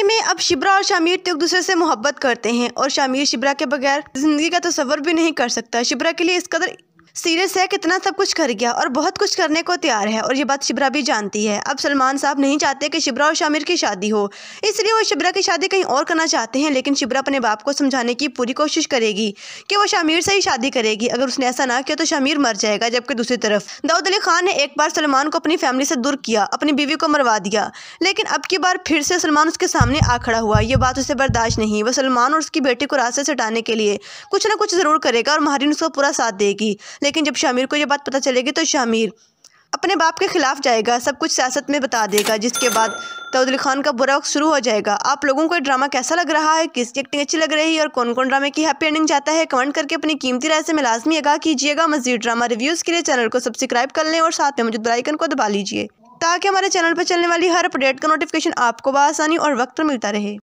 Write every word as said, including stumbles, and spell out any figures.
गाने में अब शिब्रा और शामिर तो एक दूसरे से मोहब्बत करते हैं और शामिर शिब्रा के बगैर जिंदगी का तसव्वुर भी नहीं कर सकता। शिब्रा के लिए इस कदर सीरियस है कितना सब कुछ कर गया और बहुत कुछ करने को तैयार है और ये बात शिब्रा भी जानती है। अब सलमान साहब नहीं चाहते कि शिब्रा और शामिर की शादी हो, इसलिए वो शिब्रा की शादी कहीं और करना चाहते हैं। लेकिन शिब्रा अपने बाप को समझाने की पूरी कोशिश करेगी कि वो शामिर से ही शादी करेगी, अगर उसने ऐसा ना किया तो शामिर मर जाएगा। जबकि दूसरी तरफ दाऊद अली खान ने एक बार सलमान को अपनी फैमिली से दूर किया, अपनी बीवी को मरवा दिया, लेकिन अब की बार फिर से सलमान उसके सामने आ खड़ा हुआ। ये बात उसे बर्दाश्त नहीं। वह सलमान और उसकी बेटी को रास्ते से हटाने के लिए कुछ ना कुछ ज़रूर करेगा और महरीन उसका पूरा साथ देगी। लेकिन जब शामिर को यह बात पता चलेगी तो शामिर अपने बाप के खिलाफ जाएगा, सब कुछ सियासत में बता देगा, जिसके बाद तौदील खान का बुरा वक्त शुरू हो जाएगा। आप लोगों को ये ड्रामा कैसा लग रहा है, किसकी एक्टिंग अच्छी लग रही है और कौन कौन ड्रामे की हैप्पी एंडिंग चाहता है, कमेंट करके अपनी कीमती राय से लाजमी आगाह कीजिएगा। मजीद ड्रामा रिव्यूज़ के लिए चैनल को सब्सक्राइब कर लें और साथ में मौजूद बेल आइकन को दबा लीजिए ताकि हमारे चैनल पर चलने वाली हर अपडेट का नोटिफिकेशन आपको बआसानी और वक्त पर मिलता रहे।